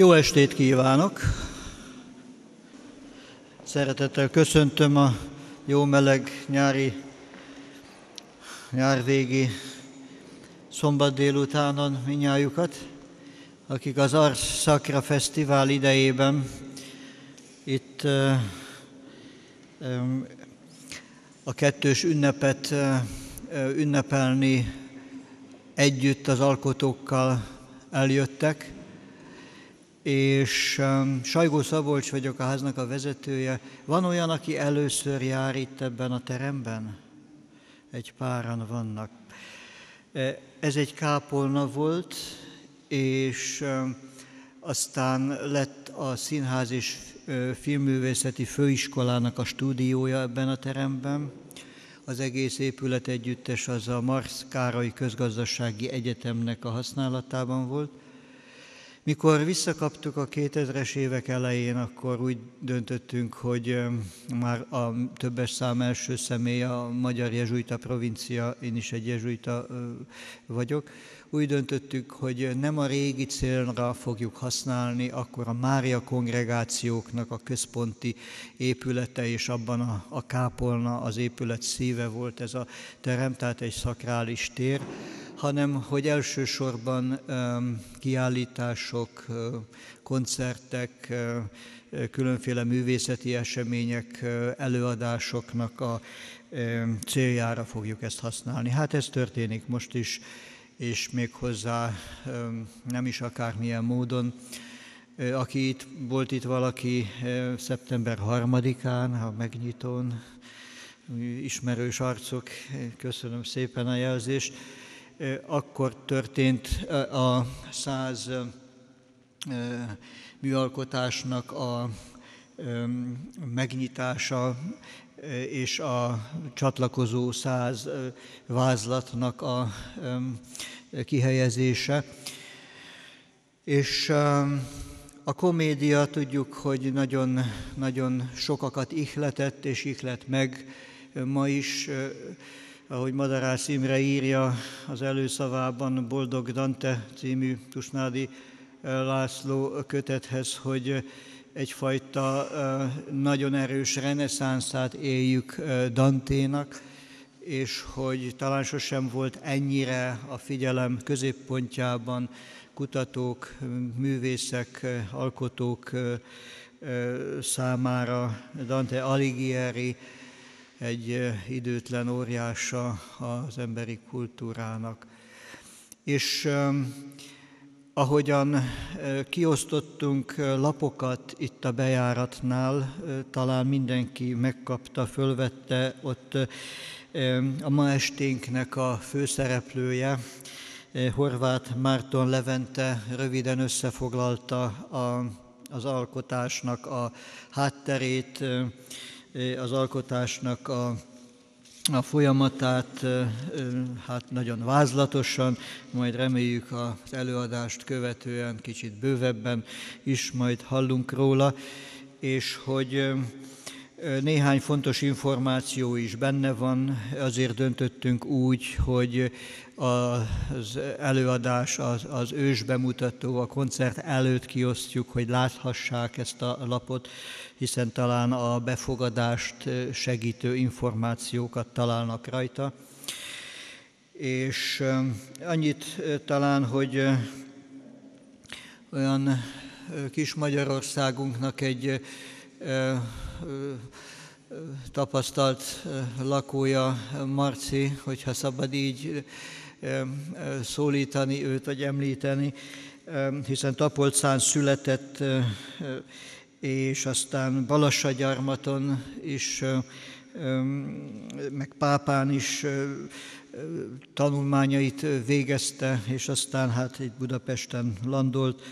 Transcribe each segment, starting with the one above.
Jó estét kívánok! Szeretettel köszöntöm a jó meleg nyárvégi szombat délutánon mindnyájukat, akik az Ars Sacra Fesztivál idejében itt a kettős ünnepet ünnepelni együtt az alkotókkal eljöttek, és Sajgó Szabolcs vagyok, a háznak a vezetője. Van olyan, aki először jár itt ebben a teremben? Egy páran vannak. Ez egy kápolna volt, és aztán lett a Színház és Filmművészeti Főiskolának a stúdiója ebben a teremben. Az egész épület együttes az a Marx Károly Közgazdasági Egyetemnek a használatában volt. Mikor visszakaptuk a 2000-es évek elején, akkor úgy döntöttünk, hogy már a többes szám első személye a magyar jezsuita provincia, én is egy jezsuita vagyok, úgy döntöttük, hogy nem a régi célra fogjuk használni, akkor a Mária kongregációknak a központi épülete, és abban a kápolna, az épület szíve volt ez a terem, tehát egy szakrális tér, hanem hogy elsősorban kiállítások, koncertek, különféle művészeti események, előadásoknak a céljára fogjuk ezt használni. Hát ez történik most is, és még hozzá nem is akármilyen módon. Aki itt volt, itt valaki szeptember 3-án, a megnyitón, ismerős arcok, köszönöm szépen a jelzést, akkor történt a 100 műalkotásnak a megnyitása, és a csatlakozó 100 vázlatnak a kihelyezése. És a komédia, tudjuk, hogy nagyon sokakat ihletett, és ihlet meg ma is. Ahogy Madarász Imre írja az előszavában, Boldog Dante című Tusnádi László kötethez, hogy egyfajta nagyon erős reneszánszát éljük Danténak, és hogy talán sosem volt ennyire a figyelem középpontjában kutatók, művészek, alkotók számára. Dante Alighieri, egy időtlen óriása az emberi kultúrának. És ahogyan kiosztottunk lapokat itt a bejáratnál, talán mindenki megkapta, fölvette, ott a ma esténknek a főszereplője, Horváth Márton Levente röviden összefoglalta az alkotásnak a hátterét, az alkotásnak a folyamatát, hát nagyon vázlatosan, majd reméljük az előadást követően kicsit bővebben is majd hallunk róla, és hogy néhány fontos információ is benne van, azért döntöttünk úgy, hogy az előadás, az ősbemutató, a koncert előtt kiosztjuk, hogy láthassák ezt a lapot, hiszen talán a befogadást segítő információkat találnak rajta. És annyit talán, hogy olyan kis Magyarországunknak egy tapasztalt lakója, Marci, hogyha szabad így szólítani őt, vagy említeni, hiszen Tapolcán született, és aztán Balassagyarmaton is, meg Pápán is tanulmányait végezte, és aztán hát itt Budapesten landolt.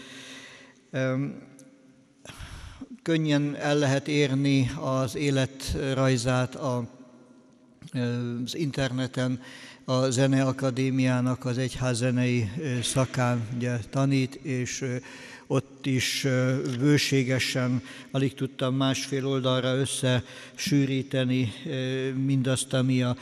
Könnyen el lehet érni az életrajzát az interneten, a Zeneakadémiának az egyházzenei szakán ugye tanít, és ott is bőségesen, alig tudtam másfél oldalra összesűríteni mindazt, ami a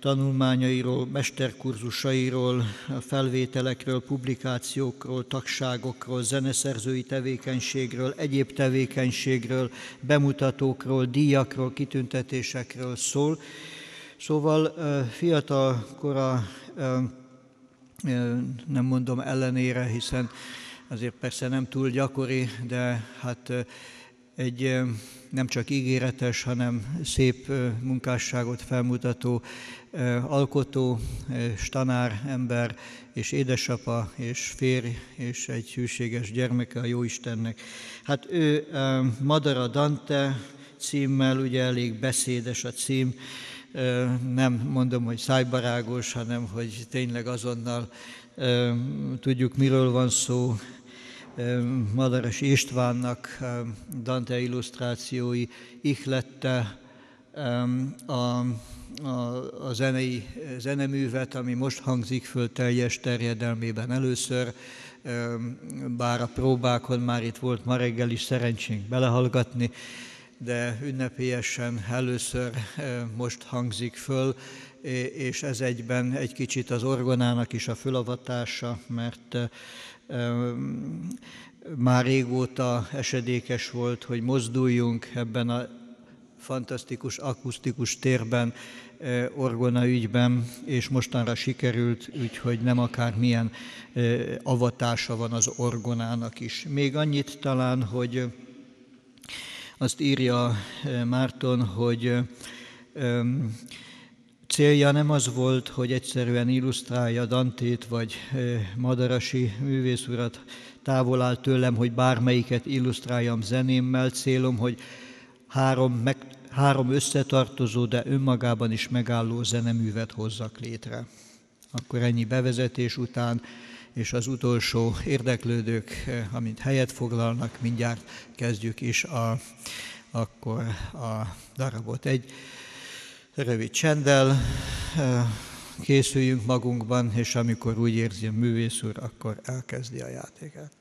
tanulmányairól, mesterkurzusairól, felvételekről, publikációkról, tagságokról, zeneszerzői tevékenységről, egyéb tevékenységről, bemutatókról, díjakról, kitüntetésekről szól. Szóval fiatal kora, nem mondom ellenére, hiszen azért persze nem túl gyakori, de hát egy nem csak ígéretes, hanem szép munkásságot felmutató alkotó, és tanár, ember, és édesapa, és férj, és egy hűséges gyermeke a Jóistennek. Hát ő Madaradante címmel, ugye elég beszédes a cím, nem mondom, hogy szájbarágos, hanem hogy tényleg azonnal tudjuk, miről van szó. Madarassy Istvánnak Dante illusztrációi ihlette a zenei zeneművet, ami most hangzik föl teljes terjedelmében először, bár a próbákon már itt volt ma reggel is szerencsénk belehallgatni, de ünnepélyesen először most hangzik föl, és ez egyben egy kicsit az orgonának is a fölavatása, mert már régóta esedékes volt, hogy mozduljunk ebben a fantasztikus akusztikus térben, orgona ügyben, és mostanra sikerült, úgyhogy nem akármilyen avatása van az orgonának is. Még annyit talán, hogy azt írja Márton, hogy célja nem az volt, hogy egyszerűen illusztrálja Dantét vagy Madarassy művész urat, távol áll tőlem, hogy bármelyiket illusztráljam zenémmel, célom, hogy három összetartozó, de önmagában is megálló zeneművet hozzak létre. Akkor ennyi bevezetés után, és az utolsó érdeklődők, amint helyet foglalnak, mindjárt kezdjük is a darabot. Egy rövid csenddel készüljünk magunkban, és amikor úgy érzi a művész úr, akkor elkezdi a játékát.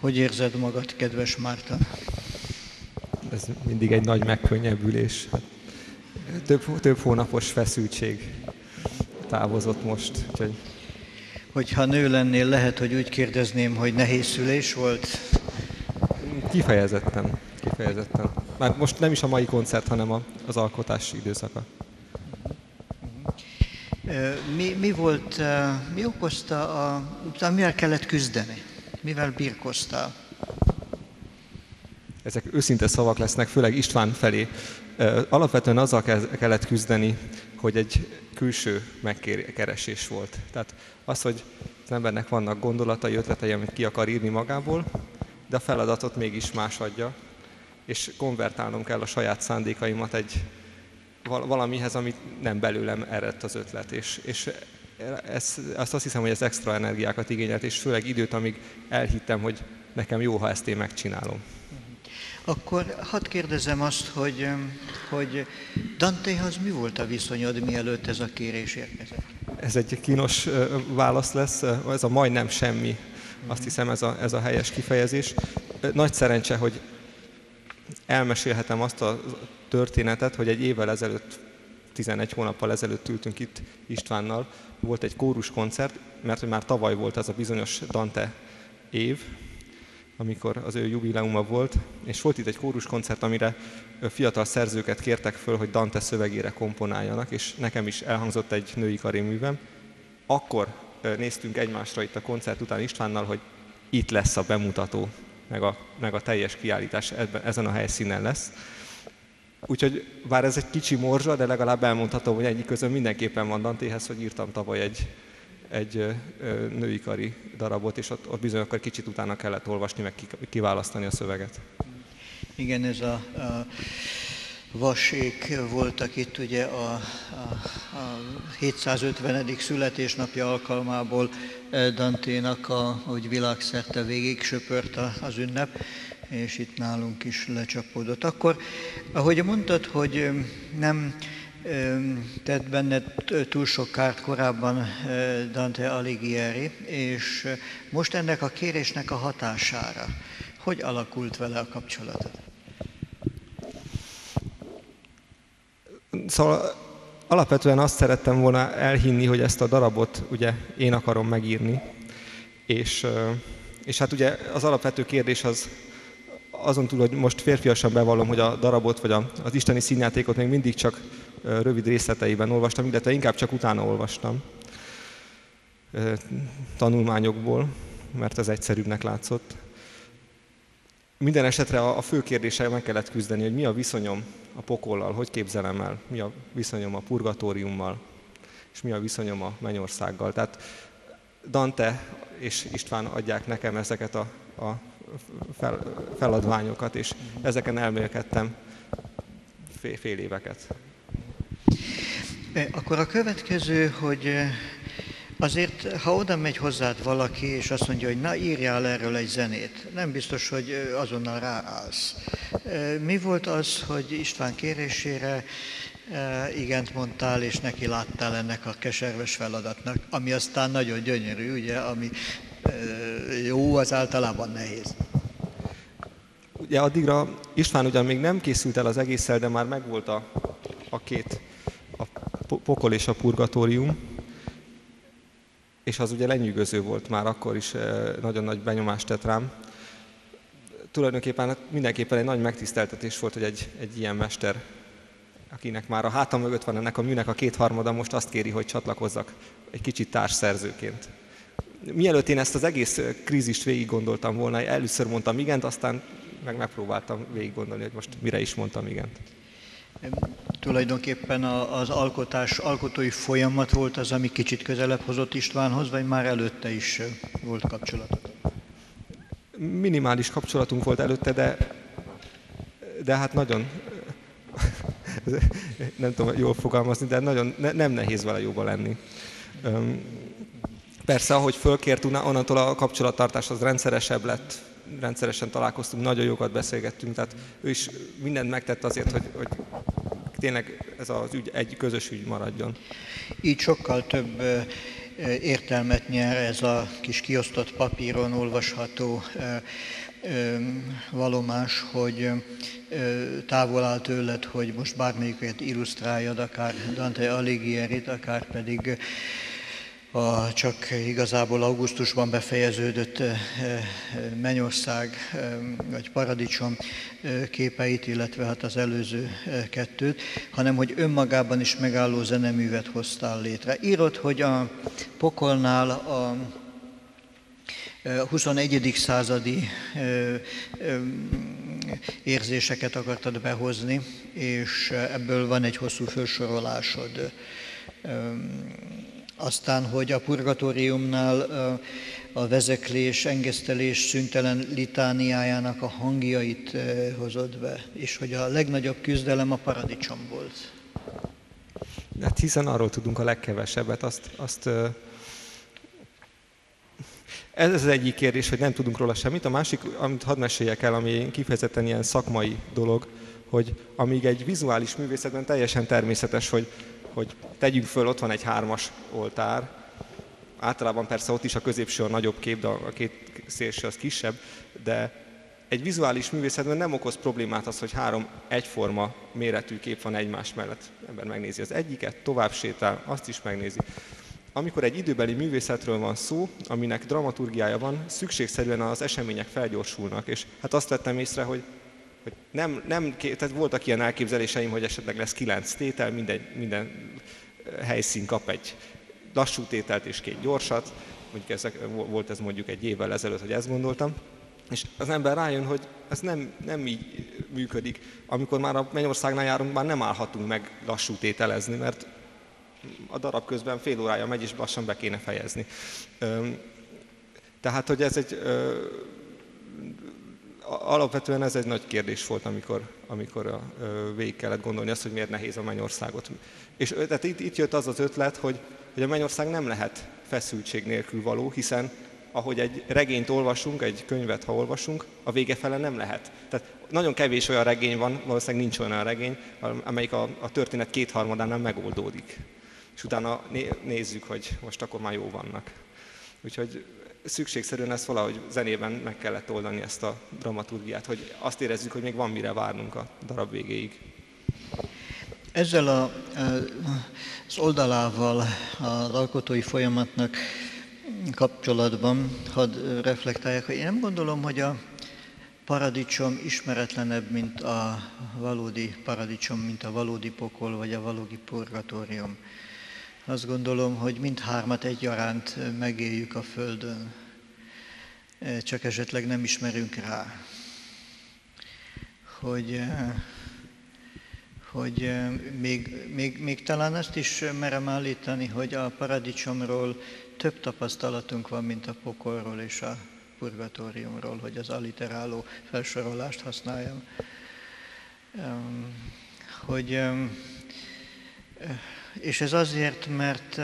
Hogy érzed magad, kedves Márton? Ez mindig egy nagy megkönnyebbülés. Több hónapos feszültség távozott most. Úgyhogy... Hogyha nő lennél, lehet, hogy úgy kérdezném, hogy nehéz szülés volt? Kifejezetten. Már most nem is a mai koncert, hanem az alkotási időszaka. Mi okozta, mivel kellett küzdeni? Mivel birkoztál? Ezek őszinte szavak lesznek, főleg István felé. Alapvetően azzal kellett küzdeni, hogy egy külső megkeresés volt. Tehát az, hogy az embernek vannak gondolatai, ötletei, amit ki akar írni magából, de a feladatot mégis más adja, és konvertálnom kell a saját szándékaimat egy valamihez, amit nem belőlem eredt az ötlet. És azt hiszem, hogy ez extra energiákat igényelt, és főleg időt, amíg elhittem, hogy nekem jó, ha ezt én megcsinálom. Akkor hadd kérdezem azt, hogy Dantehez mi volt a viszonyod, mielőtt ez a kérés érkezett? Ez egy kínos válasz lesz, ez a majdnem semmi. Azt hiszem, ez a helyes kifejezés. Nagy szerencse, hogy elmesélhetem azt a történetet, hogy egy évvel ezelőtt, 11 hónappal ezelőtt ültünk itt Istvánnal. Volt egy kóruskoncert, mert hogy már tavaly volt az a bizonyos Dante év, amikor az ő jubileuma volt, és volt itt egy kóruskoncert, amire fiatal szerzőket kértek föl, hogy Dante szövegére komponáljanak, és nekem is elhangzott egy női karéművem. Akkor néztünk egymásra itt a koncert után Istvánnal, hogy itt lesz a bemutató, meg a teljes kiállítás ezen a helyszínen lesz. Úgyhogy bár ez egy kicsi morzsa, de legalább elmondhatom, hogy ennyi közön mindenképpen van Dantéhez, hogy írtam tavaly egy női kari darabot, és ott bizony akkor kicsit utána kellett olvasni, meg kiválasztani a szöveget. Igen, ez a vasék voltak itt ugye a 750. születésnapja alkalmából Danténak, hogy világszerte végig söpört az ünnep, és itt nálunk is lecsapódott. Akkor, ahogy mondtad, hogy nem tett benned túl sok kárt korábban Dante Alighieri, és most ennek a kérésnek a hatására hogy alakult vele a kapcsolatod? Szóval alapvetően azt szerettem volna elhinni, hogy ezt a darabot ugye én akarom megírni, és hát ugye az alapvető kérdés az, azon túl, hogy most férfiasan bevallom, hogy a darabot vagy az isteni színjátékot még mindig csak rövid részleteiben olvastam, illetve inkább csak utána olvastam tanulmányokból, mert ez egyszerűbbnek látszott. Minden esetre a fő kérdéssel meg kellett küzdeni, hogy mi a viszonyom a pokollal, hogy képzelem el, mi a viszonyom a purgatóriummal, és mi a viszonyom a mennyországgal. Tehát Dante és István adják nekem ezeket a feladványokat, és ezeken elmélkedtem fél éveket. Akkor a következő, hogy azért, ha oda megy hozzád valaki, és azt mondja, hogy na, írjál erről egy zenét, nem biztos, hogy azonnal ráállsz. Mi volt az, hogy István kérésére igent mondtál, és neki láttál ennek a keserves feladatnak, ami aztán nagyon gyönyörű, ugye, ami jó, az általában nehéz. Ugye addigra István ugyan még nem készült el az egésszel, de már megvolt a két, a pokol és a purgatórium, és az ugye lenyűgöző volt már, akkor is nagyon nagy benyomást tett rám. Tulajdonképpen hát mindenképpen egy nagy megtiszteltetés volt, hogy egy ilyen mester, akinek már a hátam mögött van ennek a műnek a kétharmada, most azt kéri, hogy csatlakozzak egy kicsit társszerzőként. Mielőtt én ezt az egész krízist végig gondoltam volna, először mondtam igent, aztán meg megpróbáltam végig gondolni, hogy most mire is mondtam igent. Tulajdonképpen az alkotói folyamat volt az, ami kicsit közelebb hozott Istvánhoz, vagy már előtte is volt kapcsolatot? Minimális kapcsolatunk volt előtte, de hát nagyon, nem tudom jól fogalmazni, de nagyon nem nehéz vele jóba lenni. Persze, ahogy fölkért, onnantól a kapcsolattartás az rendszeresebb lett, rendszeresen találkoztunk, nagyon jókat beszélgettünk, tehát ő is mindent megtett azért, hogy tényleg ez az ügy egy közös ügy maradjon. Így sokkal több értelmet nyer ez a kis kiosztott papíron olvasható valomás, hogy távol áll tőled, hogy most bármelyiket illusztráljad, akár Dante Alighieri-t, akár pedig a csak igazából augusztusban befejeződött Mennyország vagy Paradicsom képeit, illetve hát az előző kettőt, hanem hogy önmagában is megálló zeneművet hoztál létre. Írod, hogy a pokolnál a 21. századi érzéseket akartad behozni, és ebből van egy hosszú felsorolásod. Aztán, hogy a purgatóriumnál a vezeklés, engesztelés szüntelen litániájának a hangjait hozott be, és hogy a legnagyobb küzdelem a paradicsom volt. Hát hiszen arról tudunk a legkevesebbet, ez az egyik kérdés, hogy nem tudunk róla semmit. A másik, amit hadd meséljek el, ami kifejezetten ilyen szakmai dolog, hogy amíg egy vizuális művészetben teljesen természetes, hogy tegyünk föl, ott van egy 3-as oltár, általában persze ott is a középső a nagyobb kép, de a két szélső az kisebb, de egy vizuális művészetben nem okoz problémát az, hogy 3 egyforma méretű kép van egymás mellett. Ember megnézi az egyiket, tovább sétál, azt is megnézi. Amikor egy időbeli művészetről van szó, aminek dramaturgiája van, szükségszerűen az események felgyorsulnak, és hát azt vettem észre, hogy tehát voltak ilyen elképzeléseim, hogy esetleg lesz 9 tétel, minden helyszín kap egy lassú tételt és 2 gyorsat, mondjuk volt ez mondjuk egy évvel ezelőtt, hogy ezt gondoltam, és az ember rájön, hogy ez nem így működik. Amikor már a Mennyországnál járunk, már nem állhatunk meg lassú tételezni, mert a darab közben fél órája megy, és lassan be kéne fejezni. Tehát, hogy ez egy... Alapvetően ez egy nagy kérdés volt, amikor végig kellett gondolni azt, hogy miért nehéz a Mennyországot. És tehát itt jött az az ötlet, hogy a Mennyország nem lehet feszültség nélkül való, hiszen ahogy egy regényt olvasunk, egy könyvet, ha olvasunk, a vége fele nem lehet. Tehát nagyon kevés olyan regény van, valószínűleg nincs olyan regény, amelyik a történet 2/3-ánál megoldódik. És utána nézzük, hogy most akkor már jó vannak. Úgyhogy szükségszerűen ezt valahogy zenében meg kellett oldani, ezt a dramaturgiát, hogy azt érezzük, hogy még van mire várnunk a darab végéig. Ezzel az oldalával az alkotói folyamatnak kapcsolatban hadd reflektáljak, hogy én nem gondolom, hogy a paradicsom ismeretlenebb, mint a valódi paradicsom, mint a valódi pokol vagy a valódi purgatórium. Azt gondolom, hogy mindhármat egyaránt megéljük a Földön, csak esetleg nem ismerünk rá, hogy még talán azt is merem állítani, hogy a paradicsomról több tapasztalatunk van, mint a pokolról és a purgatóriumról, hogy az alliteráló felsorolást használjam. És ez azért, mert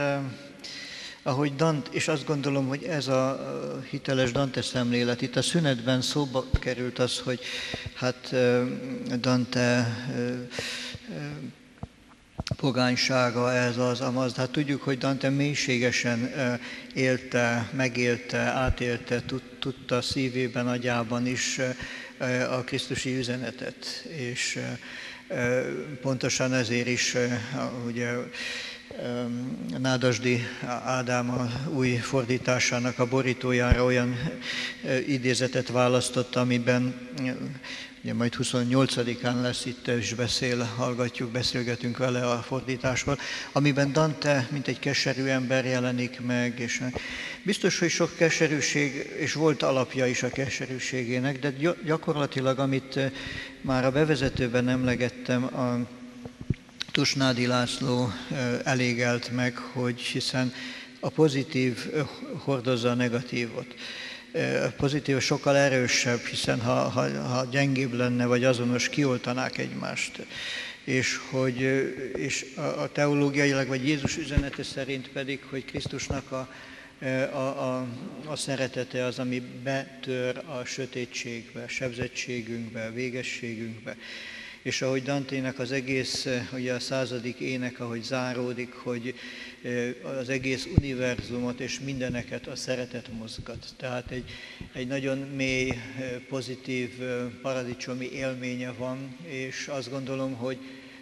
ahogy Dante, és azt gondolom, hogy ez a hiteles Dante szemlélet, itt a szünetben szóba került az, hogy hát Dante pogánysága ez az, amaz, de hát tudjuk, hogy Dante mélységesen élte, megélte, átélte, tudta szívében, agyában is a krisztusi üzenetet, és pontosan ezért is ugye Nádasdy Ádám a új fordításának a borítójára olyan idézetet választott, amiben ugye majd 28-án lesz, itt is beszélgetünk vele a fordításról, amiben Dante mint egy keserű ember jelenik meg, és biztos, hogy sok keserűség, és volt alapja is a keserűségének, de gyakorlatilag, amit már a bevezetőben emlegettem, a Tusnádi László elégelt meg, hogy hiszen a pozitív hordozza a negatívot. A pozitív sokkal erősebb, hiszen ha gyengébb lenne, vagy azonos, kioltanák egymást. És a teológiailag, vagy Jézus üzenete szerint pedig, hogy Krisztusnak a szeretete az, ami betör a sötétségbe, sebzettségünkbe, végességünkbe. és ahogy Dantének az egész, ugye a 100. ének, ahogy záródik, hogy az egész univerzumot és mindeneket a szeretet mozgat. Tehát egy nagyon mély, pozitív, paradicsomi élménye van, és azt gondolom, hogy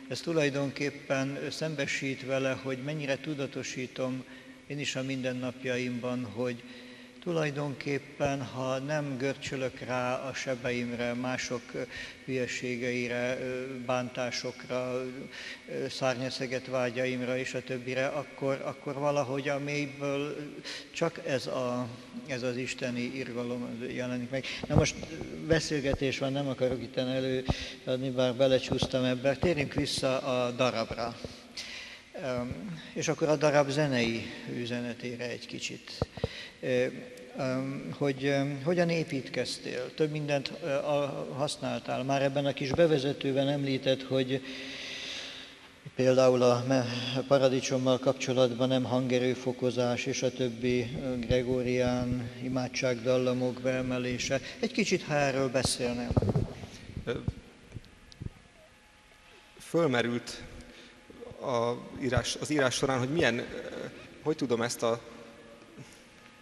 ez tulajdonképpen szembesít vele, hogy mennyire tudatosítom én is a mindennapjaimban, hogy tulajdonképpen, ha nem görcsölök rá a sebeimre, mások hülyeségeire, bántásokra, szárnyaszeget vágyaimra és a többire, akkor valahogy a mélyből csak ez az isteni irgalom jelenik meg. Na most beszélgetés van, nem akarok itten előadni, bár belecsúsztam ebbe. Térjünk vissza a darabra. És akkor a darab zenei üzenetére egy kicsit. Hogy hogyan építkeztél, több mindent használtál. Már ebben a kis bevezetőben említett, hogy például a paradicsommal kapcsolatban nem hangerőfokozás és a többi gregórián imádságdallamok beemelése. Egy kicsit, ha erről beszélnél. Fölmerült az írás során, hogy hogy tudom ezt a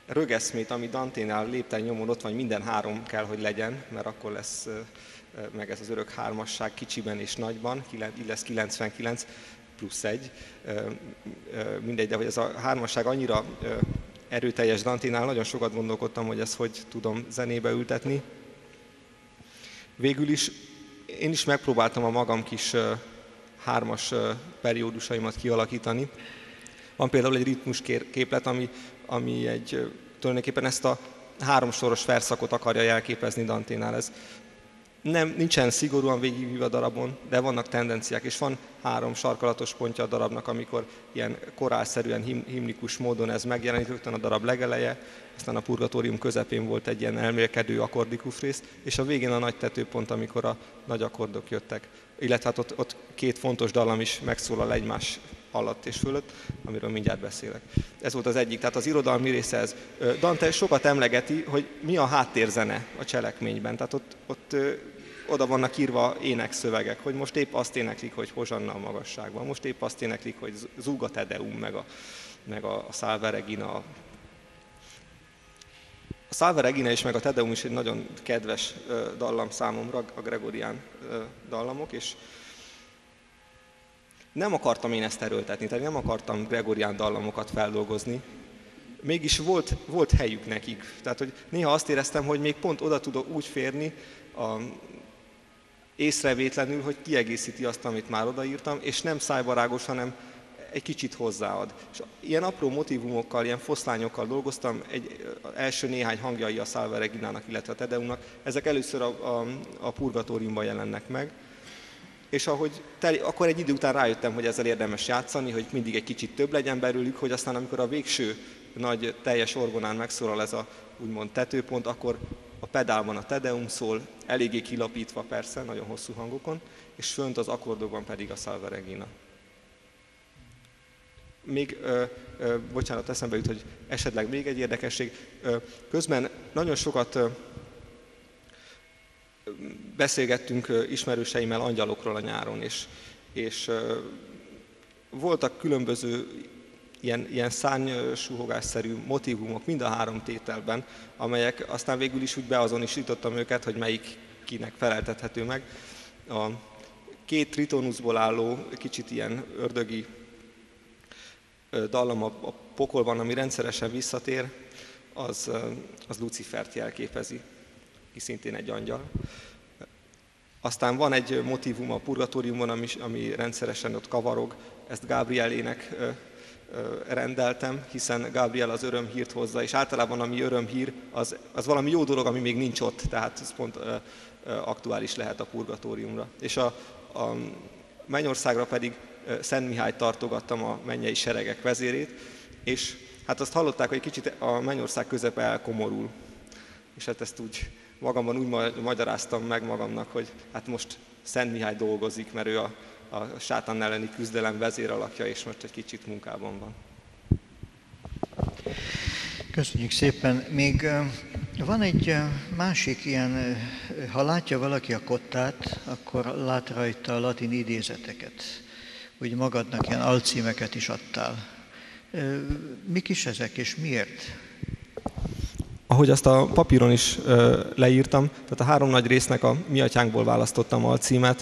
rögeszmét, ami Danténál lépten nyomon ott van, minden három kell, hogy legyen, mert akkor lesz meg ez az örök hármasság kicsiben és nagyban, így lesz 99 plusz 1. Mindegy, de hogy ez a hármasság annyira erőteljes Danténál, nagyon sokat gondolkodtam, hogy ezt hogy tudom zenébe ültetni. Végül is én is megpróbáltam a magam kis hármas periódusaimat kialakítani. Van például egy ritmusképlet, ami tulajdonképpen ezt a háromsoros verszakot akarja jelképezni Danténál. Ez nincsen szigorúan végigvívva a darabon, de vannak tendenciák, és van három sarkalatos pontja a darabnak, amikor ilyen korálszerűen, himnikus módon ez megjelenik, rögtön a darab legeleje, aztán a purgatórium közepén volt egy ilyen elmélkedő akkordikus rész, és a végén a nagy tetőpont, amikor a nagy akkordok jöttek. Illetve hát ott két fontos dallam is megszólal egymás alatt és fölött, amiről mindjárt beszélek. Ez volt az egyik, tehát az irodalmi része ez. Dante sokat emlegeti, hogy mi a háttérzene a cselekményben, tehát ott oda vannak írva énekszövegek, hogy most épp azt éneklik, hogy Hozsanna a magasságban, most épp azt éneklik, hogy Zúga Te Deum, meg a Salve Regina. A Salve Regina és meg a Te Deum is egy nagyon kedves dallam számomra, a gregorián dallamok, és nem akartam én ezt erőltetni, tehát nem akartam gregorián dallamokat feldolgozni, mégis volt helyük nekik. Tehát, hogy néha azt éreztem, hogy még pont oda tudok úgy férni észrevétlenül, hogy kiegészíti azt, amit már odaírtam, és nem szájbarágos, hanem egy kicsit hozzáad. És ilyen apró motivumokkal, ilyen foszlányokkal dolgoztam, első néhány hangjai a Salve Reginának, illetve a Te Deumnak. Ezek először a purgatóriumban jelennek meg. És akkor egy idő után rájöttem, hogy ezzel érdemes játszani, hogy mindig egy kicsit több legyen belőlük, hogy aztán amikor a végső nagy teljes orgonán megszólal ez a úgymond tetőpont, akkor a pedálban a Te Deum szól, eléggé kilapítva persze, nagyon hosszú hangokon, és fönt az akkordokban pedig a Salve Regina. Még, bocsánat, eszembe jut, hogy esetleg még egy érdekesség. Közben nagyon sokat beszélgettünk ismerőseimmel angyalokról a nyáron, és voltak különböző ilyen szárnysuhogásszerű motivumok mind a három tételben, amelyek aztán végül is úgy beazonosítottam őket, hogy melyik kinek feleltethető meg. A két tritónuszból álló, kicsit ilyen ördögi dallam a pokolban, ami rendszeresen visszatér, az Lucifert jelképezi, ki szintén egy angyal. Aztán van egy motívum a purgatóriumon, ami rendszeresen ott kavarog, ezt Gábrielének rendeltem, hiszen Gábriel az örömhírt hozza, és általában ami örömhír, az valami jó dolog, ami még nincs ott, tehát ez pont aktuális lehet a purgatóriumra. És a Mennyországra pedig Szent Mihályt tartogattam, a mennyei seregek vezérét, és hát azt hallották, hogy egy kicsit a Mennyország közepe elkomorul, és hát ezt úgy magamban úgy magyaráztam meg magamnak, hogy hát most Szent Mihály dolgozik, mert ő a sátán elleni küzdelem vezér alakja, és most egy kicsit munkában van. Köszönjük szépen. Még Van egy másik ilyen, ha látja valaki a kottát, akkor lát rajta a latin idézeteket. Úgy magadnak ilyen alcímeket is adtál. Mik is ezek, és miért? Ahogy azt a papíron is leírtam, tehát a három nagy résznek a Mi atyánkból választottam alcímet.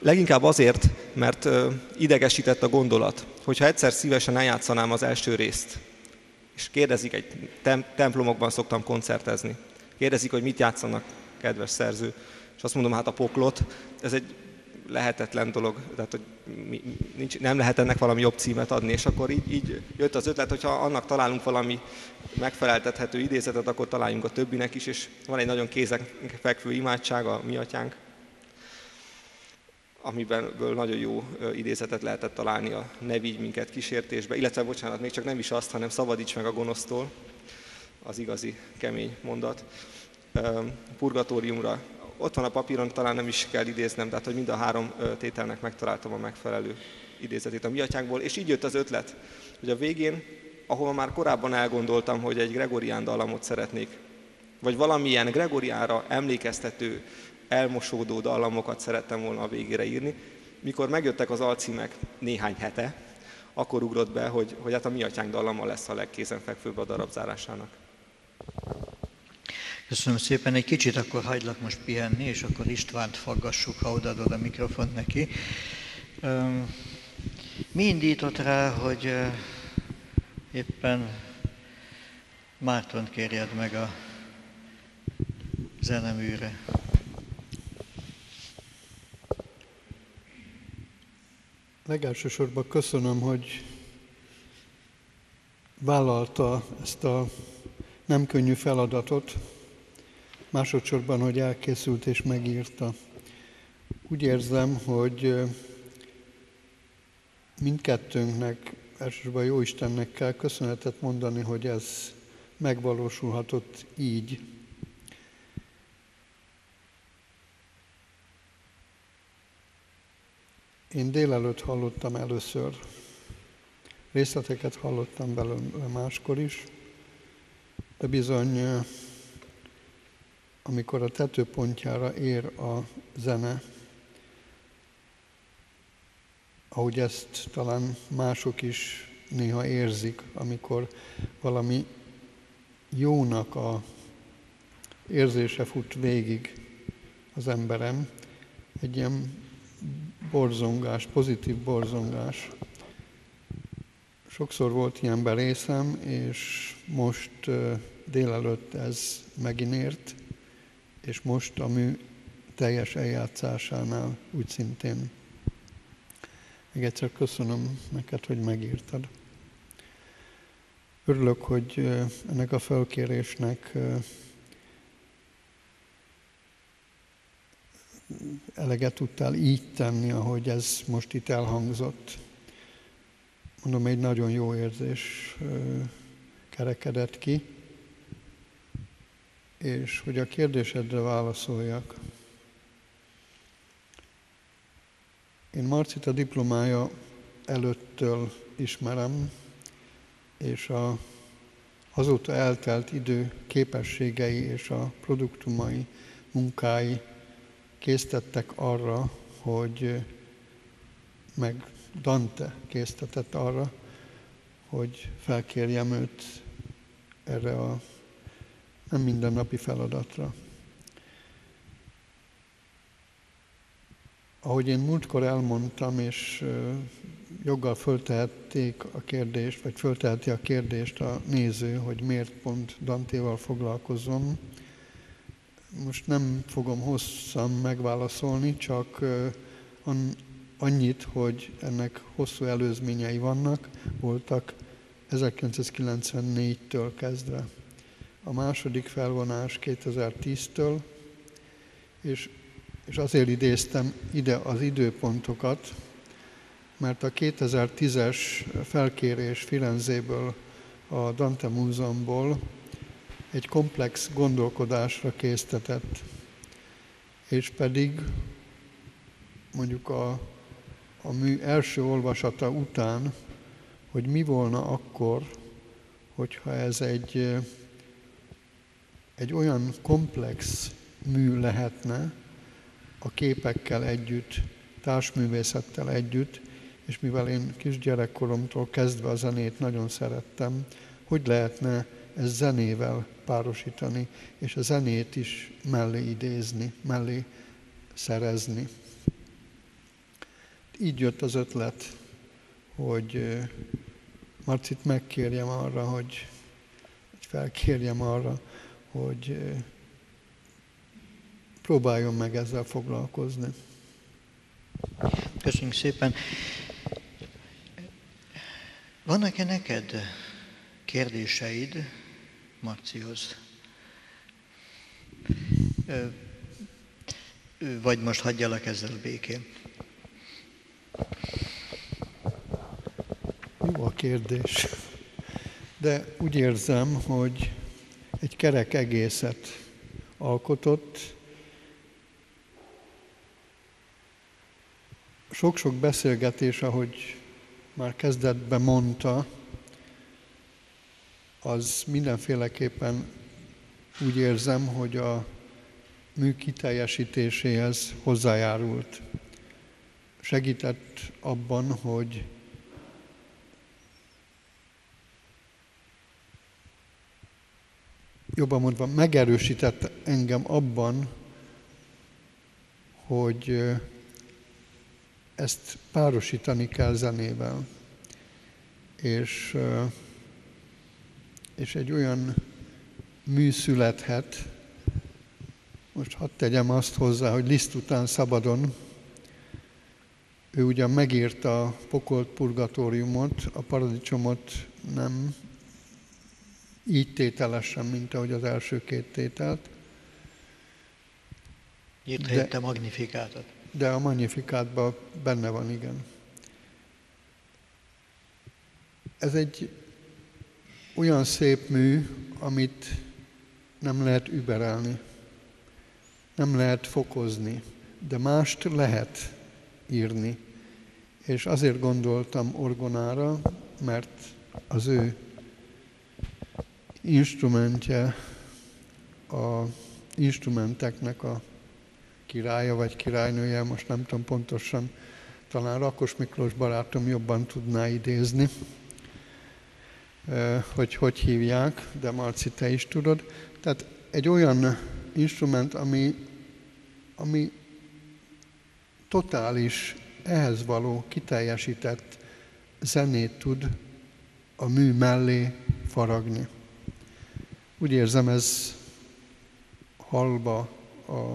Leginkább azért, mert idegesített a gondolat, hogyha egyszer szívesen eljátszanám az első részt, és kérdezik, egy templomokban szoktam koncertezni, kérdezik, hogy mit játszanak, kedves szerző, és azt mondom, hát a poklot, ez egy lehetetlen dolog, tehát hogy nem lehet ennek valami jobb címet adni, és akkor így jött az ötlet, hogyha annak találunk valami megfeleltethető idézetet, akkor találjunk a többinek is, és van egy nagyon kézenfekvő imádság, a Mi atyánk, amiben nagyon jó idézetet lehetett találni, a ne vigy minket kísértésbe, illetve bocsánat, még csak nem is azt, hanem szabadíts meg a gonosztól, az igazi kemény mondat, purgatóriumra. Ott van a papíron, talán nem is kell idéznem, tehát hogy mind a három tételnek megtaláltam a megfelelő idézetét a Mi atyánkból, és így jött az ötlet, hogy a végén, ahova már korábban elgondoltam, hogy egy gregorián dallamot szeretnék, vagy valamilyen gregoriánra emlékeztető, elmosódó dallamokat szerettem volna a végére írni. Mikor megjöttek az alcímek néhány hete, akkor ugrott be, hogy hát a Mi atyánk dallama lesz a legkézenfekvőbb a darab zárásának. Köszönöm szépen, egy kicsit akkor hagylak most pihenni, és akkor Istvánt faggassuk, ha odaadod a mikrofont neki. Mi indított rá, hogy éppen Mártont kérjed meg a zeneműre? Legelsősorban köszönöm, hogy vállalta ezt a nem könnyű feladatot, másodszorban, hogy elkészült és megírta. Úgy érzem, hogy mindkettőnknek, elsősorban Jóistennek kell köszönetet mondani, hogy ez megvalósulhatott így. Én délelőtt hallottam először, részleteket hallottam belőle máskor is, de bizony, amikor a tetőpontjára ér a zene, ahogy ezt talán mások is néha érzik, amikor valami jónak a érzése fut végig az emberem, egy ilyen borzongás, pozitív borzongás. Sokszor volt ilyenben részem, és most délelőtt ez megint ért, és most a mű teljes eljátszásánál úgy szintén. Még egyszer köszönöm neked, hogy megírtad. Örülök, hogy ennek a felkérésnek eleget tudtál így tenni, ahogy ez most itt elhangzott. Mondom, egy nagyon jó érzés kerekedett ki. És hogy a kérdésedre válaszoljak. Én Marcit a diplomája előttől ismerem, és azóta eltelt idő képességei és a produktumai, munkái késztettek arra, hogy meg Dante késztetett arra, hogy felkérjem őt erre a nem mindennapi feladatra. Ahogy én múltkor elmondtam, és joggal föltehették a kérdést, vagy fölteheti a kérdést a néző, hogy miért pont Dantéval foglalkozom, most nem fogom hosszan megválaszolni, csak annyit, hogy ennek hosszú előzményei voltak 1994-től kezdve. A második felvonás 2010-től, és azért idéztem ide az időpontokat, mert a 2010-es felkérés Firenzéből, a Dante Múzeumból egy komplex gondolkodásra késztetett, és pedig mondjuk a mű első olvasata után, hogy mi volna akkor, hogyha ez egy olyan komplex mű lehetne a képekkel együtt, társművészettel együtt, és mivel én kisgyerekkoromtól kezdve a zenét nagyon szerettem, hogy lehetne ezt zenével párosítani, és a zenét is mellé idézni, mellé szerezni. Így jött az ötlet, hogy Marcit megkérjem arra, hogy felkérjem arra, hogy próbáljon meg ezzel foglalkozni. Köszönjük szépen. Vannak-e neked kérdéseid Marcihoz? Vagy most hagyjalak ezzel békén? Jó a kérdés. De úgy érzem, hogy egy kerek egészet alkotott. Sok-sok beszélgetés, ahogy már kezdetben mondta, az mindenféleképpen úgy érzem, hogy a mű kiteljesítéséhez hozzájárult. Segített abban, hogy jobban mondva megerősített engem abban, hogy ezt párosítani kell zenével. És egy olyan mű születhet, most hadd tegyem azt hozzá, hogy Liszt után szabadon, ő ugyan megírta a Pokolt purgatóriumot, a paradicsomot nem így tételesen, mint ahogy az első két tételt. Írt helyette a Magnifikátot. De a Magnifikátban benne van, igen. Ez egy olyan szép mű, amit nem lehet überelni, nem lehet fokozni, de mást lehet írni. És azért gondoltam orgonára, mert az ő instrumentje, az instrumenteknek a királya vagy királynője, most nem tudom pontosan, talán Rakos Miklós barátom jobban tudná idézni, hogy hívják, de Marci, te is tudod. Tehát egy olyan instrument, ami totális, ehhez való, kiteljesített zenét tud a mű mellé faragni. Úgy érzem, ez halba a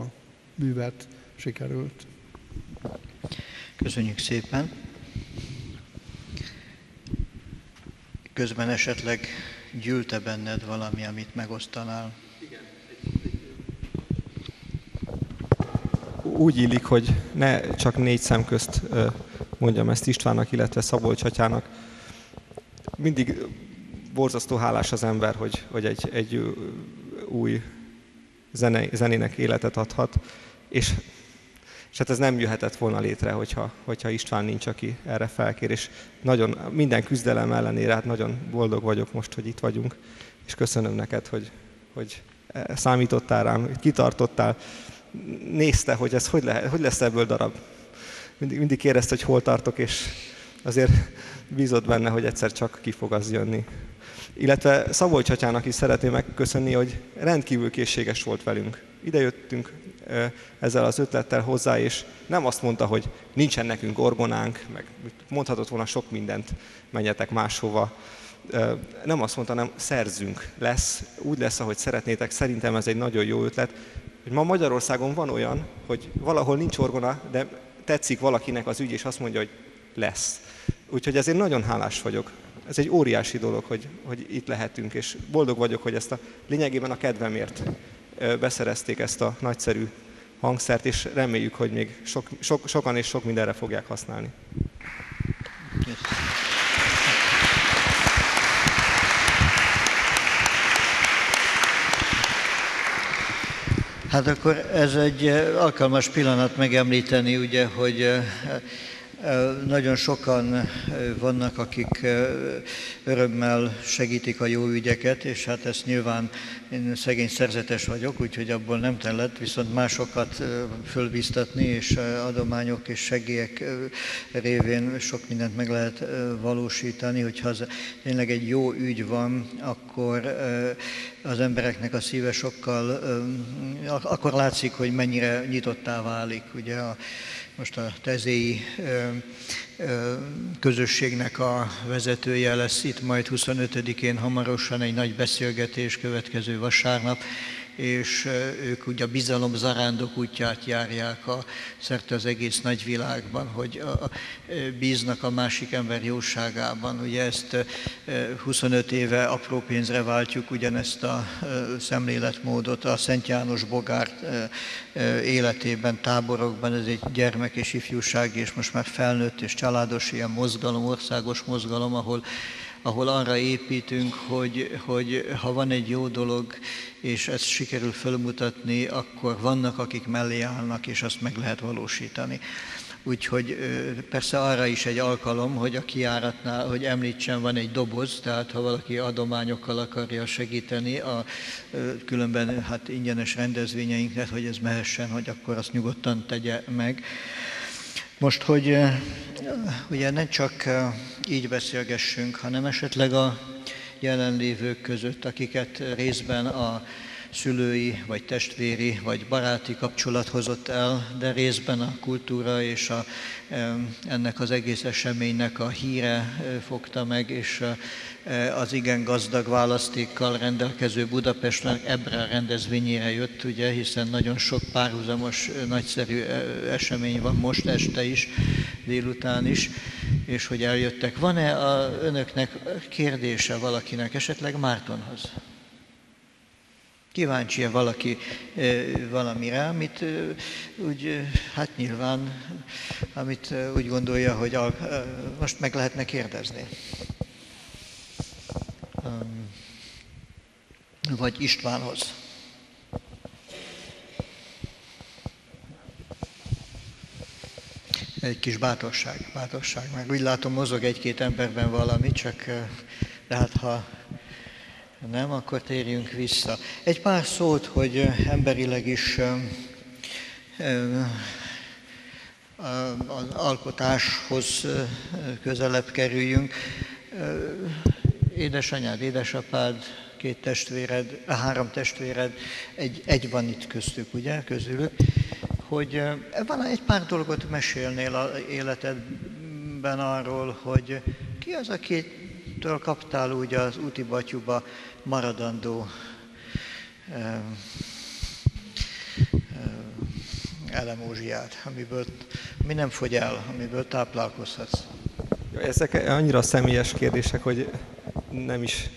művet sikerült. Köszönjük szépen. Közben esetleg gyűlte benned valami, amit megosztanál? Igen. Úgy illik, hogy ne csak négy szem közt mondjam ezt Istvánnak, illetve Szabolcs atyának. Mindig borzasztó hálás az ember, hogy egy új zenének életet adhat, és hát ez nem jöhetett volna létre, hogyha István nincs, aki erre felkér, és nagyon, minden küzdelem ellenére, hát nagyon boldog vagyok most, hogy itt vagyunk, és köszönöm neked, hogy számítottál rám, hogy kitartottál, nézte, hogy ez hogy lesz ebből darab. Mindig kérdezte, hogy hol tartok, és azért bízott benne, hogy egyszer csak ki fog az jönni. Illetve Szabolcs atyának is szeretném megköszönni, hogy rendkívül készséges volt velünk. Idejöttünk ezzel az ötlettel hozzá, és nem azt mondta, hogy nincsen nekünk orgonánk, meg mondhatott volna sok mindent, menjetek máshova. Nem azt mondta, hanem szerzünk, lesz, úgy lesz, ahogy szeretnétek. Szerintem ez egy nagyon jó ötlet. Ma Magyarországon van olyan, hogy valahol nincs orgona, de tetszik valakinek az ügy, és azt mondja, hogy lesz. Úgyhogy ezért nagyon hálás vagyok. Ez egy óriási dolog, hogy itt lehetünk, és boldog vagyok, hogy ezt a lényegében a kedvemért beszerezték ezt a nagyszerű hangszert, és reméljük, hogy még sokan és sok mindenre fogják használni. Hát akkor ez egy alkalmas pillanat megemlíteni, ugye, hogy Nagyon sokan vannak, akik örömmel segítik a jó ügyeket, és hát ezt nyilván én szegény szerzetes vagyok, úgyhogy abból nem tellett, viszont másokat fölbíztatni, és adományok és segélyek révén sok mindent meg lehet valósítani, hogyha az tényleg egy jó ügy van, akkor az embereknek a szíve sokkal, akkor látszik, hogy mennyire nyitottá válik, ugye most a tezéi közösségnek a vezetője lesz itt majd 25-én hamarosan egy nagy beszélgetés következő vasárnap, és ők ugye a bizalom zarándok útját járják szerte az egész nagyvilágban, hogy bíznak a másik ember jóságában. Ugye ezt 25 éve apró pénzre váltjuk ugyanezt a szemléletmódot a Szent János Bogárt életében, táborokban, ez egy gyermek és ifjúság, és most már felnőtt és családos ilyen mozgalom, országos mozgalom, ahol arra építünk, hogy ha van egy jó dolog, és ezt sikerül fölmutatni, akkor vannak, akik mellé állnak, és azt meg lehet valósítani. Úgyhogy persze arra is egy alkalom, hogy a kijáratnál, hogy említsem, van egy doboz, tehát ha valaki adományokkal akarja segíteni, különben hát ingyenes rendezvényeinknek, hogy ez mehessen, hogy akkor azt nyugodtan tegye meg. Most, hogy ugye ne csak így beszélgessünk, hanem esetleg a jelenlévők között, akiket részben a szülői, vagy testvéri, vagy baráti kapcsolat hozott el, de részben a kultúra és ennek az egész eseménynek a híre fogta meg, és az igen gazdag választékkal rendelkező Budapestnek ebbre a rendezvényére jött, ugye, hiszen nagyon sok párhuzamos, nagyszerű esemény van most este is, délután is, és hogy eljöttek. Van-e önöknek kérdése valakinek, esetleg Mártonhoz? Kíváncsi-e valaki valamire, amit úgy, hát nyilván, amit úgy gondolja, hogy most meg lehetne kérdezni? Vagy Istvánhoz. Egy kis bátorság. Már úgy látom, mozog egy-két emberben valami, csak de hát ha nem, akkor térjünk vissza. Egy pár szót, hogy emberileg is az alkotáshoz közelebb kerüljünk. Édesanyád, édesapád, két testvéred, három testvéred, egy van itt köztük, ugye, közülük, hogy van egy pár dolgot mesélnél az életedben arról, hogy ki az, akitől kaptál úgy az úti batyuba maradandó elemózsiát, ami nem fogy el, amiből táplálkozhatsz. Ezek annyira személyes kérdések, hogy nem is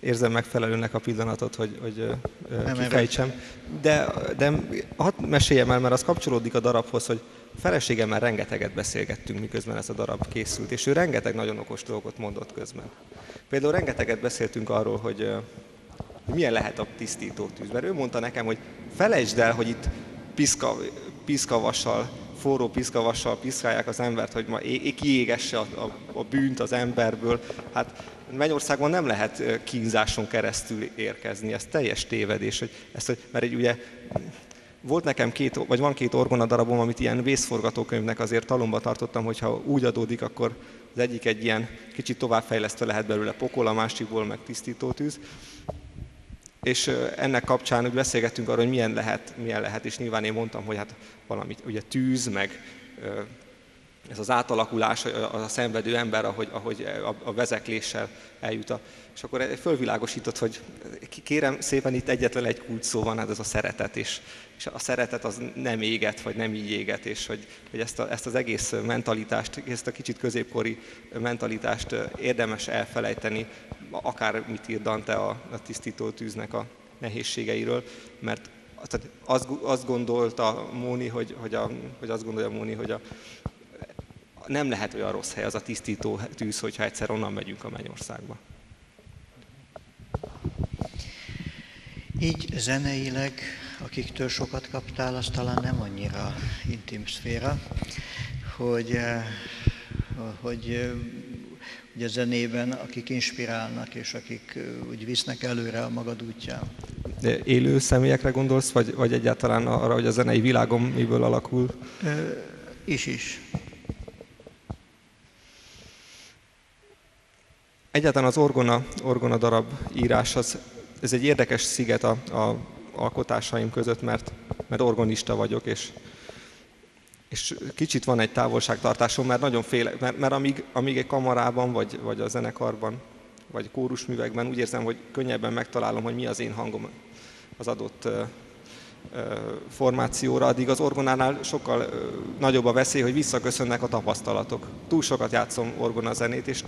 érzem megfelelőnek a pillanatot, hogy kifejtsem. De hadd meséljem el, mert az kapcsolódik a darabhoz, hogy feleségemmel rengeteget beszélgettünk, miközben ez a darab készült, és ő rengeteg nagyon okos dolgot mondott közben. Például rengeteget beszéltünk arról, hogy milyen lehet a tisztító tűz, mert ő mondta nekem, hogy felejtsd el, hogy itt forró piszkavassal piszkálják az embert, hogy ma kiégesse a bűnt az emberből. Hát Mennyországban nem lehet kínzáson keresztül érkezni, ez teljes tévedés. Mert egy ugye volt nekem van két orgona darabom, amit ilyen vészforgatókönyvnek azért talomba tartottam, hogyha úgy adódik, akkor az egyik egy ilyen kicsit továbbfejlesztve lehet belőle pokol, a másikból meg tisztítótűz. És ennek kapcsán úgy beszélgettünk arról, hogy milyen lehet, és nyilván én mondtam, hogy hát valamit, ugye tűz, meg ez az átalakulás, a szenvedő ember, ahogy a vezekléssel eljut. És akkor fölvilágosított, hogy kérem szépen, itt egyetlen egy kulcsszó van, hát ez a szeretet, és a szeretet az nem éget, vagy nem így éget, és hogy ezt az egész mentalitást, ezt a kicsit középkori mentalitást érdemes elfelejteni, akár mit ír Dante a tisztító tűznek a nehézségeiről, mert azt gondolta Móni, hogy nem lehet olyan rossz hely az a tisztító tűz, hogyha egyszer onnan megyünk a Mennyországba. Így zeneileg, akiktől sokat kaptál, az talán nem annyira intim szféra, hogy a zenében, akik inspirálnak, és akik úgy visznek előre a magad útján. De élő személyekre gondolsz, vagy egyáltalán arra, hogy a zenei világon miből alakul? Is. Egyáltalán az orgona darab írás, ez egy érdekes sziget a alkotásaim között, mert orgonista vagyok, és kicsit van egy távolságtartásom, mert nagyon félek, mert amíg egy kamarában, vagy a zenekarban, vagy kórusművekben úgy érzem, hogy könnyebben megtalálom, hogy mi az én hangom az adott formációra, addig az orgonánál sokkal nagyobb a veszély, hogy visszaköszönnek a tapasztalatok. Túl sokat játszom orgonazenét, és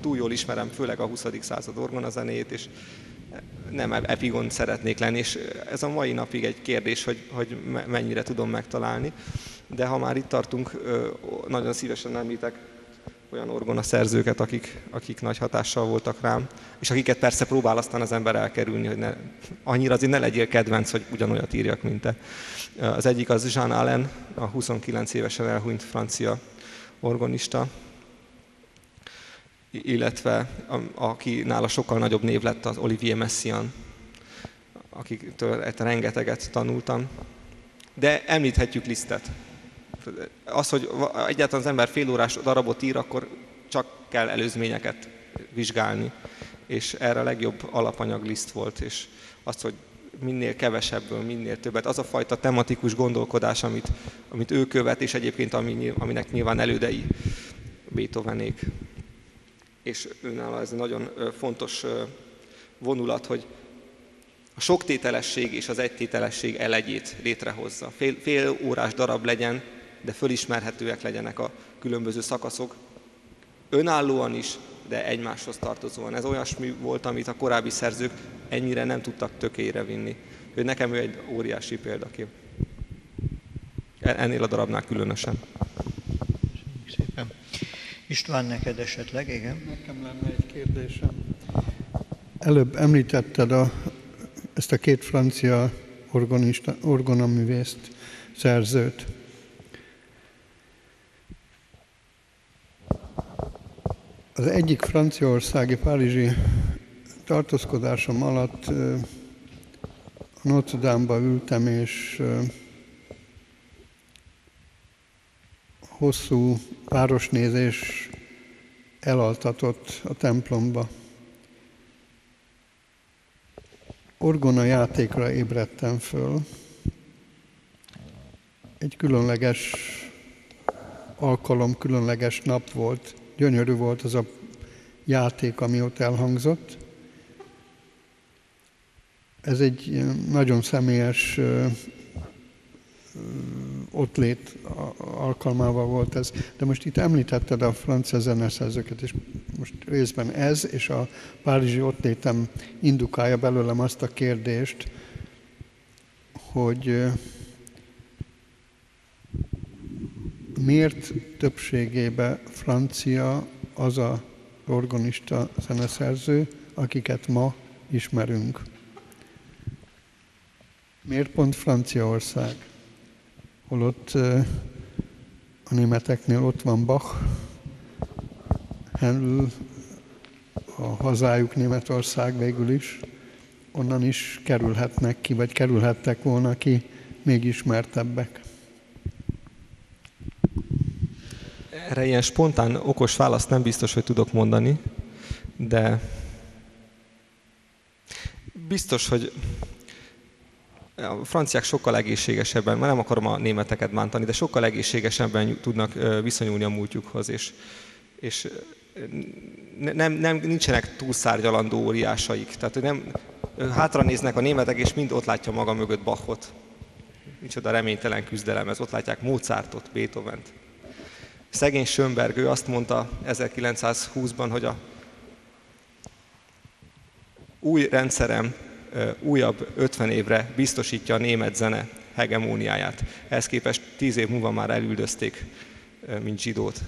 túl jól ismerem, főleg a 20. század orgonazenét, és nem epigon szeretnék lenni, és ez a mai napig egy kérdés, hogy mennyire tudom megtalálni. De ha már itt tartunk, nagyon szívesen említek olyan orgonaszerzőket, akik nagy hatással voltak rám, és akiket persze próbál aztán az ember elkerülni, hogy annyira azért ne legyél kedvenc, hogy ugyanolyat írjak, mint te. Az egyik az Jehan Alain, a 29 évesen elhunyt francia orgonista, illetve aki nála sokkal nagyobb név lett, az Olivier Messiaen, akitől rengeteget tanultam. De említhetjük Lisztet. Az, hogy egyáltalán az ember félórás darabot ír, akkor csak kell előzményeket vizsgálni. És erre a legjobb alapanyag Liszt volt. És az, hogy minél kevesebből, minél többet. Az a fajta tematikus gondolkodás, amit ő követ, és egyébként aminek nyilván elődei Beethovenék. És őnála ez nagyon fontos vonulat, hogy a soktételesség és az egytételesség elegyét létrehozza. Fél órás darab legyen, de fölismerhetőek legyenek a különböző szakaszok. Önállóan is, de egymáshoz tartozóan. Ez olyasmi volt, amit a korábbi szerzők ennyire nem tudtak tökélyre vinni. Nekem ő egy óriási példakép. Ennél a darabnál különösen. Szépen. István, neked esetleg, igen? Nekem lenne egy kérdésem. Előbb említetted ezt a két francia orgonaművészt, szerzőt. Az egyik franciaországi párizsi tartózkodásom alatt a Notre Dame-ba ültem, és hosszú városnézés elaltatott a templomba. Orgona játékra ébredtem föl. Egy különleges alkalom, különleges nap volt. Gyönyörű volt az a játék, ami ott elhangzott. Ez egy nagyon személyes ottlét alkalmával volt ez. De most itt említetted a francia zeneszerzőket, és most részben ez, és a párizsi ottlétem indukálja belőlem azt a kérdést, hogy miért többségében francia az a orgonista zeneszerző, akiket ma ismerünk? Miért pont Franciaország? Holott a németeknél ott van Bach, Handel, a hazájuk Németország végül is, onnan is kerülhetnek ki, vagy kerülhettek volna ki még ismertebbek. Erre ilyen spontán okos választ nem biztos, hogy tudok mondani, de biztos, hogy a franciák sokkal egészségesebben, már nem akarom a németeket bántani, de sokkal egészségesebben tudnak viszonyulni a múltjukhoz, és nem nincsenek túlszárgyalandó óriásaik. Tehát nem, hátra néznek a németek, és mind ott látja maga mögött Bachot. Micsoda reménytelen küzdelem ez. Ott látják Mozartot, Beethovent. Szegény Schönberg, ő azt mondta 1920-ban, hogy a új rendszerem újabb 50 évre biztosítja a német zene hegemóniáját. Ehhez képest 10 év múlva már elüldözték, mint zsidót.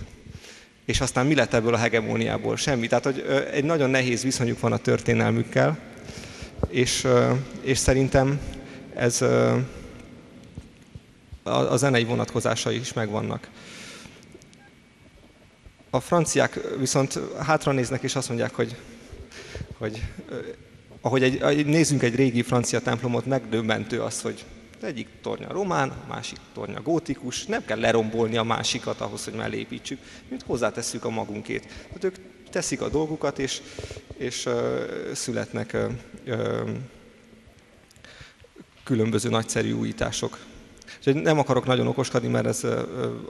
És aztán mi lett ebből a hegemóniából? Semmi. Tehát, hogy egy nagyon nehéz viszonyuk van a történelmükkel, és szerintem ez a zenei vonatkozásai is megvannak. A franciák viszont hátranéznek és azt mondják, hogy ahogy nézzünk egy régi francia templomot, megdöbbentő az, hogy egyik tornya román, a másik tornya gótikus, nem kell lerombolni a másikat ahhoz, hogy már építsük, mint hozzátesszük a magunkét. Tehát ők teszik a dolgukat, és születnek különböző nagyszerű újítások. Úgyhogy nem akarok nagyon okoskodni, mert ez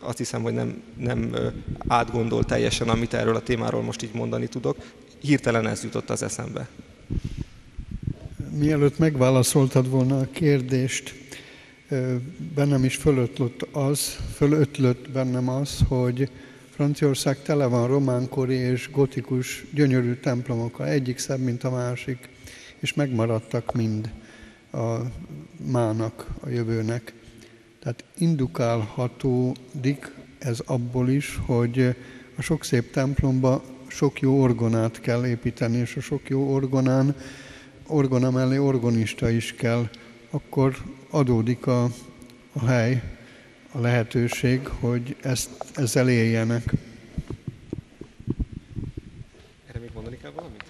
azt hiszem, hogy nem átgondol teljesen, amit erről a témáról most így mondani tudok. Hirtelen ez jutott az eszembe. Mielőtt megválaszoltad volna a kérdést, bennem is fölötlött bennem az, hogy Franciaország tele van románkori és gotikus gyönyörű templomokkal, egyik szebb, mint a másik, és megmaradtak mind a mának, a jövőnek. Tehát indukálhatódik ez abból is, hogy a sok szép templomba sok jó orgonát kell építeni, és a sok jó orgona mellé orgonista is kell, akkor adódik a hely, a lehetőség, hogy ezzel éljenek. Erre még mondani kell valamit?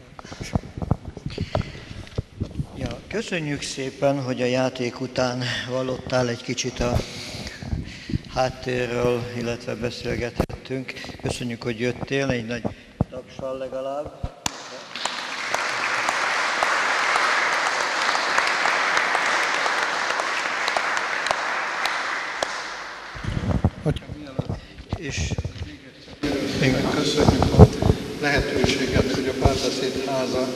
Ja, köszönjük szépen, hogy a játék után vallottál egy kicsit a háttérről, illetve beszélgethettünk. Köszönjük, hogy jöttél, egy nagy tapsal legalább. És még köszönjük a lehetőséget, hogy a Párbeszéd Háza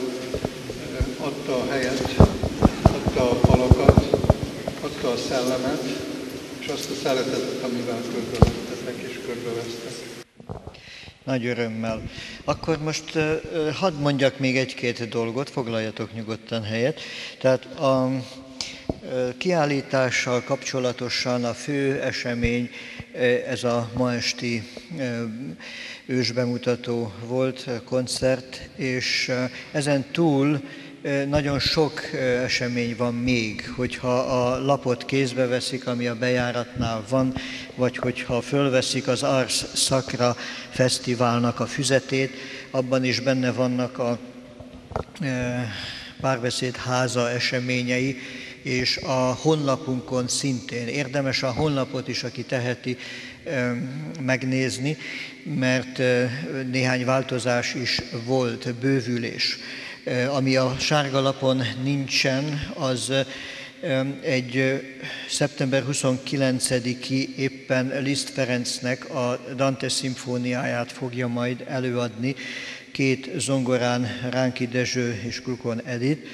adta a helyet, adta a falakat, adta a szellemet, és azt a szeretetet, amivel körbevettetek és körbeveztek. Nagy örömmel. Akkor most hadd mondjak még egy-két dolgot, foglaljatok nyugodtan helyet. Tehát a kiállítással kapcsolatosan a fő esemény ez a ma esti ősbemutató volt, koncert, és ezen túl nagyon sok esemény van még, hogyha a lapot kézbe veszik, ami a bejáratnál van, vagy hogyha fölveszik az Ars Sacra Fesztiválnak a füzetét, abban is benne vannak a Párbeszéd Háza eseményei, és a honlapunkon szintén. Érdemes a honlapot is, aki teheti, megnézni, mert néhány változás is volt, bővülés. Ami a sárga lapon nincsen, az egy szeptember 29-i éppen Liszt Ferencnek a Dante szimfóniáját fogja majd előadni, két zongorán, Ránki Dezső és Kukon Edit.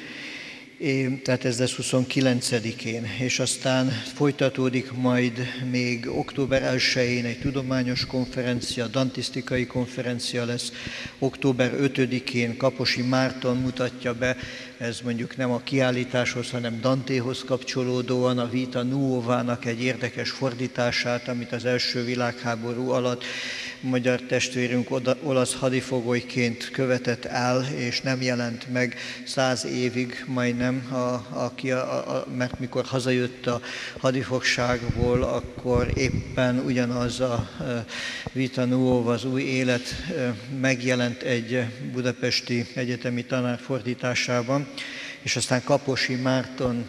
Tehát ez lesz 29-én, és aztán folytatódik majd még október 1-én egy tudományos konferencia, dantisztikai konferencia lesz. Október 5-én Kaposi Márton mutatja be, ez mondjuk nem a kiállításhoz, hanem Dantéhoz kapcsolódóan a Vita Nuovának egy érdekes fordítását, amit az első világháború alatt magyar testvérünk olasz hadifogolyként követett el, és nem jelent meg 100 évig majdnem, mert mikor hazajött a hadifogságból, akkor éppen ugyanaz a Vita Nuova, az új élet megjelent egy budapesti egyetemi tanár fordításában, és aztán Kaposi Márton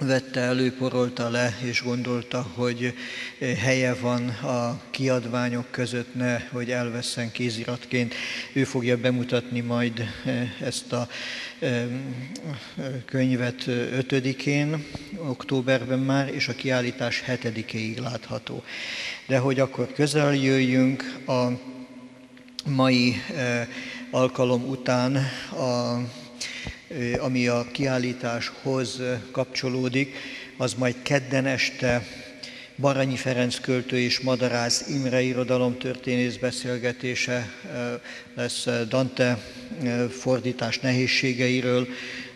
vette elő, porolta le, és gondolta, hogy helye van a kiadványok között, nehogy elvesszen kéziratként. Ő fogja bemutatni majd ezt a könyvet 5-én, októberben már, és a kiállítás 7-éig látható. De hogy akkor közel jöjjünk, a mai alkalom után ami a kiállításhoz kapcsolódik, az majd kedden este Baranyi Ferenc költő és Madarász Imre irodalomtörténész beszélgetése lesz Dante fordítás nehézségeiről.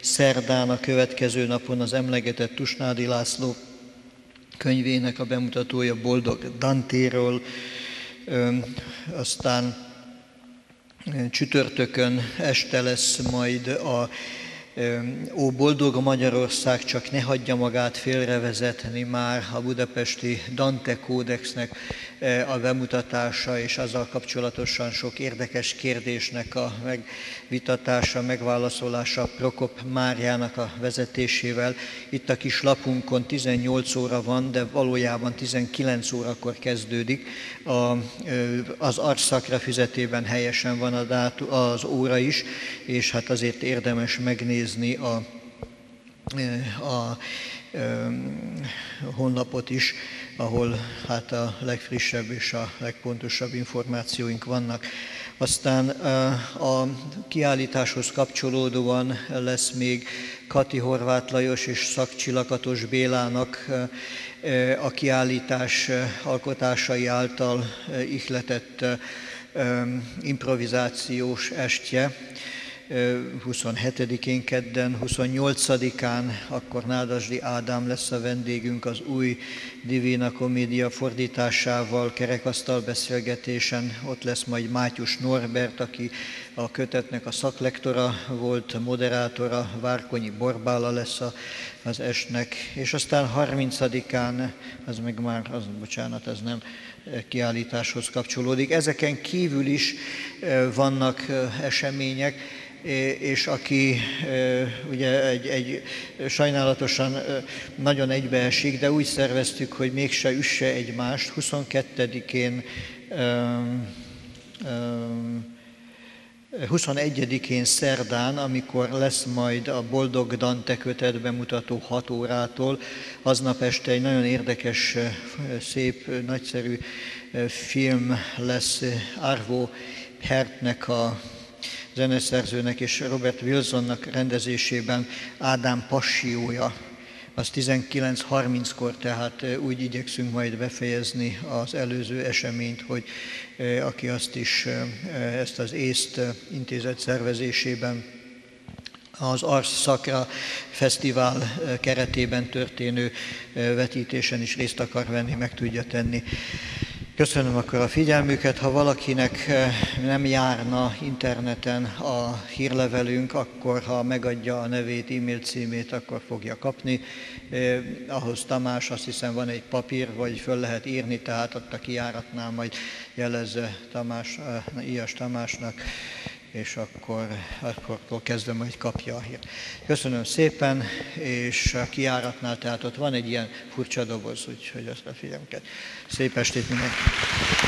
Szerdán a következő napon az emlegetett Tusnádi László könyvének a bemutatója Boldog Dantéről. Aztán csütörtökön este lesz majd a Ó, boldog a Magyarország, csak ne hagyja magát félrevezetni már a budapesti Dante kódexnek a bemutatása és azzal kapcsolatosan sok érdekes kérdésnek a megvitatása, megválaszolása Prokop Máriának a vezetésével. Itt a kis lapunkon 18 óra van, de valójában 19 órakor kezdődik. Az Ars Sacra füzetében helyesen van az óra is, és hát azért érdemes megnézni honlapot is, ahol hát a legfrissebb és a legpontosabb információink vannak. Aztán a kiállításhoz kapcsolódóan lesz még Kati Horváth Lajos és Szakcsi Lakatos Bélának a kiállítás alkotásai által ihletett improvizációs estje. 27-én kedden, 28-án, akkor Nádasdy Ádám lesz a vendégünk az új Divina Commedia fordításával, kerekasztal beszélgetésen. Ott lesz majd Mátyus Norbert, aki a kötetnek a szaklektora volt, moderátora, Várkonyi Borbála lesz az estnek. És aztán 30-án, az meg már, bocsánat, ez nem kiállításhoz kapcsolódik. Ezeken kívül is vannak események, és aki ugye egy sajnálatosan nagyon egybeesik, de úgy szerveztük, hogy mégse üsse egymást. 22-én, 21-én szerdán, amikor lesz majd a Boldog Dante kötet bemutató 6 órától, aznap este egy nagyon érdekes, szép, nagyszerű film lesz Arvo Pärtnek, a zeneszerzőnek és Robert Wilsonnak rendezésében, Ádám passiója. Az 19:30-kor, tehát úgy igyekszünk majd befejezni az előző eseményt, hogy aki azt is, ezt az ÉSZT intézet szervezésében az Ars Sacra Fesztivál keretében történő vetítésen is részt akar venni, meg tudja tenni. Köszönöm akkor a figyelmüket. Ha valakinek nem járna interneten a hírlevelünk, akkor ha megadja a nevét, e-mail címét, akkor fogja kapni. Ahhoz Tamás, azt hiszem van egy papír, vagy föl lehet írni, tehát ott a kijáratnál majd jelezze Tamás, Ilyes Tamásnak, és akkor kezdve majd kapja a hírt. Köszönöm szépen, és a kijáratnál, tehát ott van egy ilyen furcsa doboz, úgyhogy azt a figyelmüket. Szép estét mindenkinek!